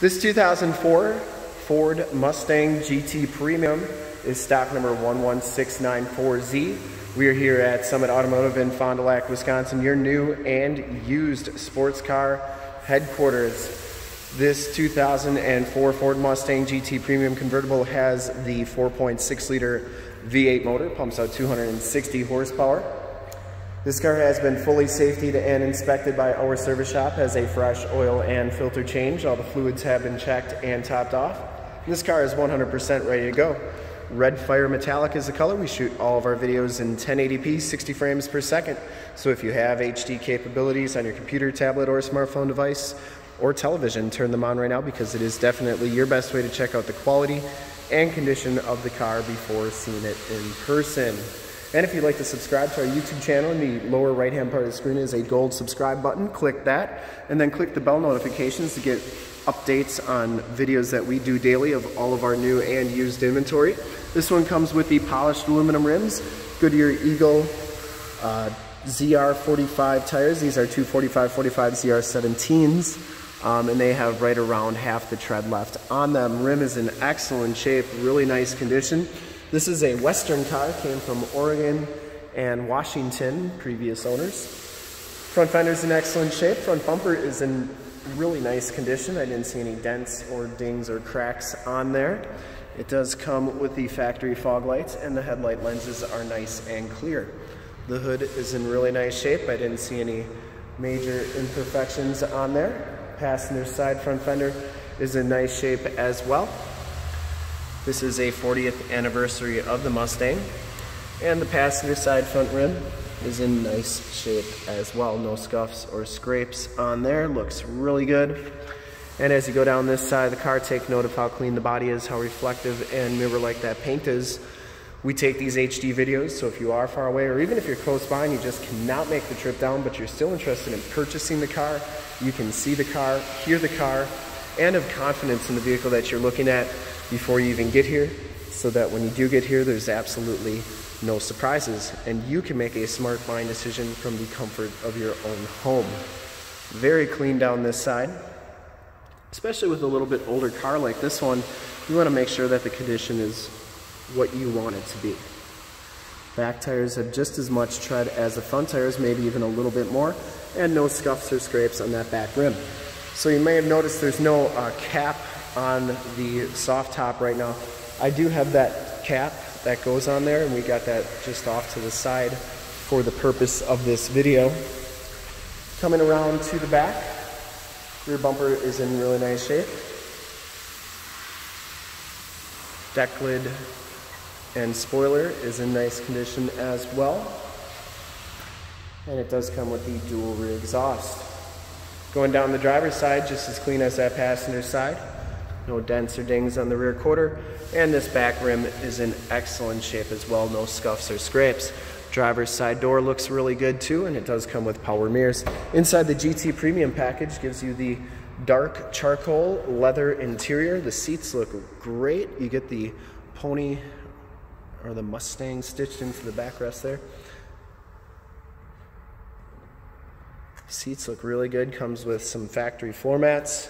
This 2004 Ford Mustang GT Premium is stock number 11694Z. We are here at Summit Automotive in Fond du Lac, Wisconsin, your new and used sports car headquarters. This 2004 Ford Mustang GT Premium Convertible has the 4.6 liter V8 motor, pumps out 260 horsepower. This car has been fully safetied and inspected by our service shop, has a fresh oil and filter change. All the fluids have been checked and topped off. And this car is 100% ready to go. Red Fire Metallic is the color. We shoot all of our videos in 1080p, 60 frames per second. So if you have HD capabilities on your computer, tablet, or smartphone device, or television, turn them on right now, because it is definitely your best way to check out the quality and condition of the car before seeing it in person. And if you'd like to subscribe to our YouTube channel, in the lower right hand part of the screen is a gold subscribe button. Click that and then click the bell notifications to get updates on videos that we do daily of all of our new and used inventory. This one comes with the polished aluminum rims, Goodyear Eagle ZR45 tires. These are 245/45 ZR17s. And they have right around half the tread left on them. Rim is in excellent shape, really nice condition. This is a Western car, came from Oregon and Washington, previous owners. Front fender is in excellent shape. Front bumper is in really nice condition. I didn't see any dents or dings or cracks on there. It does come with the factory fog lights, and the headlight lenses are nice and clear. The hood is in really nice shape. I didn't see any major imperfections on there. Passenger side front fender is in nice shape as well. This is a 40th anniversary of the Mustang, and the passenger side front rim is in nice shape as well. No scuffs or scrapes on there. Looks really good. And as you go down this side of the car, take note of how clean the body is, how reflective and mirror-like that paint is. We take these HD videos, so if you are far away, or even if you're close by and you just cannot make the trip down, but you're still interested in purchasing the car, you can see the car, hear the car, and have confidence in the vehicle that you're looking at before you even get here, so that when you do get here, there's absolutely no surprises, and you can make a smart buying decision from the comfort of your own home. Very clean down this side. Especially with a little bit older car like this one, you want to make sure that the condition is what you want it to be. Back tires have just as much tread as the front tires, maybe even a little bit more, and no scuffs or scrapes on that back rim. So you may have noticed there's no cap on the soft top right now. I do have that cap that goes on there, and we got that just off to the side for the purpose of this video. Coming around to the back, rear bumper is in really nice shape. Deck lid and spoiler is in nice condition as well, and it does come with the dual rear exhaust. Going down the driver's side, just as clean as that passenger side. No dents or dings on the rear quarter, and this back rim is in excellent shape as well. No scuffs or scrapes. Driver's side door looks really good too, and it does come with power mirrors. Inside, the GT Premium package gives you the dark charcoal leather interior. The seats look great. You get the pony or the Mustang stitched into the backrest there. Seats look really good. Comes with some factory floor mats,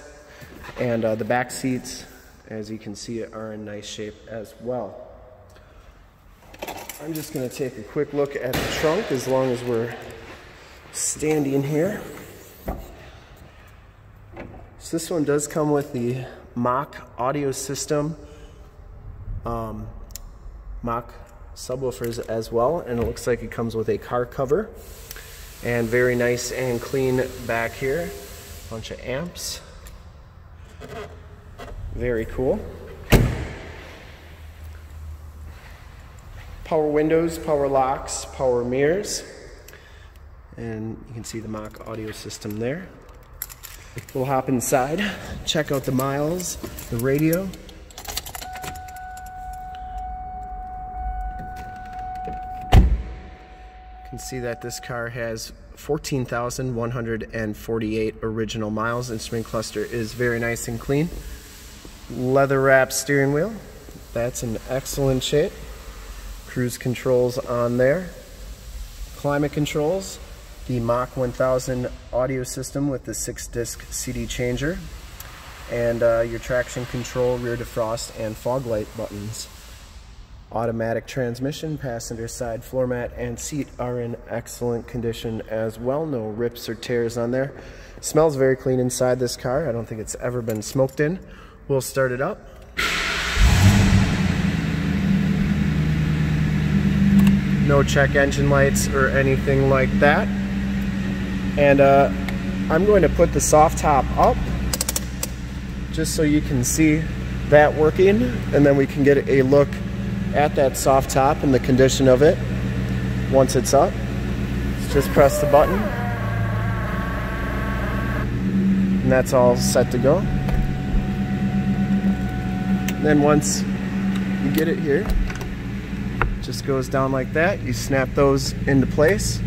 and the back seats, as you can see, are in nice shape as well. I'm just going to take a quick look at the trunk as long as we're standing here. So this one does come with the Mach audio system, Mach subwoofers as well, and it looks like it comes with a car cover. And very nice and clean back here. Bunch of amps. Very cool. Power windows, power locks, power mirrors. And you can see the Mach audio system there. We'll hop inside, check out the miles, the radio. You can see that this car has 14,148 original miles. Instrument cluster is very nice and clean. Leather wrapped steering wheel, that's in excellent shape. Cruise controls on there. Climate controls, the Mach 1000 audio system with the 6-disc CD changer, and your traction control, rear defrost, and fog light buttons. Automatic transmission, passenger side floor mat, and seat are in excellent condition as well. No rips or tears on there. Smells very clean inside this car. I don't think it's ever been smoked in. We'll start it up. No check engine lights or anything like that. And I'm going to put the soft top up just so you can see that working, and then we can get a look at that soft top and the condition of it once it's up. Let's just press the button, and that's all set to go. And then once you get it here, it just goes down like that. You snap those into place,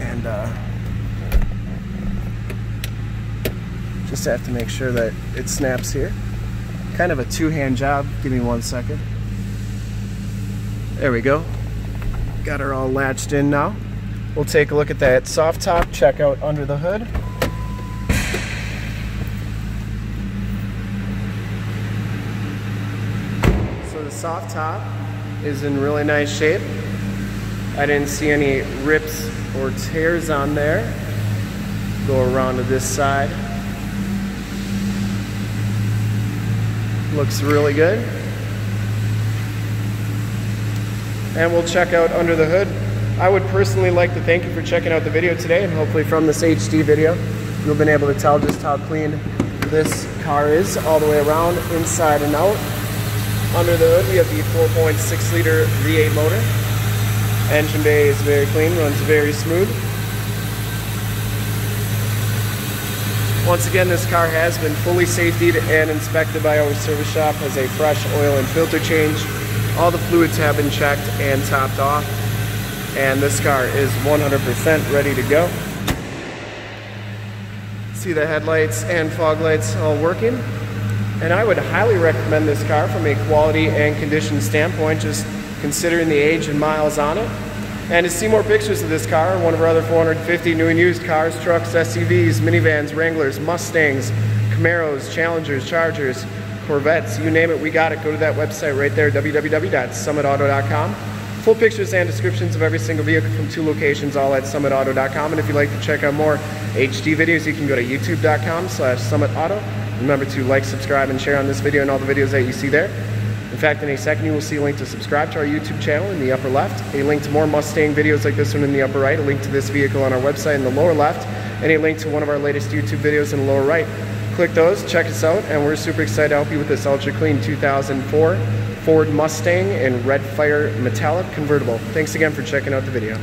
and just have to make sure that it snaps here. Kind of a two-hand job. Give me 1 second. There we go. Got her all latched in now. We'll take a look at that soft top, check out under the hood. So the soft top is in really nice shape. I didn't see any rips or tears on there. Go around to this side. Looks really good. And we'll check out under the hood. I would personally like to thank you for checking out the video today, and hopefully from this HD video you've been able to tell just how clean this car is all the way around, inside and out. Under the hood we have the 4.6 liter V8 motor. Engine bay is very clean, runs very smooth. Once again, this car has been fully safetied and inspected by our service shop, has a fresh oil and filter change. All the fluids have been checked and topped off, and this car is 100% ready to go. See the headlights and fog lights all working. And I would highly recommend this car from a quality and condition standpoint, just considering the age and miles on it. And to see more pictures of this car, one of our other 450 new and used cars, trucks, SUVs, minivans, Wranglers, Mustangs, Camaros, Challengers, Chargers, Corvettes, you name it, we got it. Go to that website right there, www.summitauto.com. Full pictures and descriptions of every single vehicle from 2 locations, all at summitauto.com. And if you'd like to check out more HD videos, you can go to youtube.com/summitauto. Remember to like, subscribe, and share on this video and all the videos that you see there. In fact, in a second you will see a link to subscribe to our YouTube channel in the upper left, a link to more Mustang videos like this one in the upper right, a link to this vehicle on our website in the lower left, and a link to one of our latest YouTube videos in the lower right. Click those, check us out, and we're super excited to help you with this ultra clean 2004 Ford Mustang in red fire metallic convertible. Thanks again for checking out the video.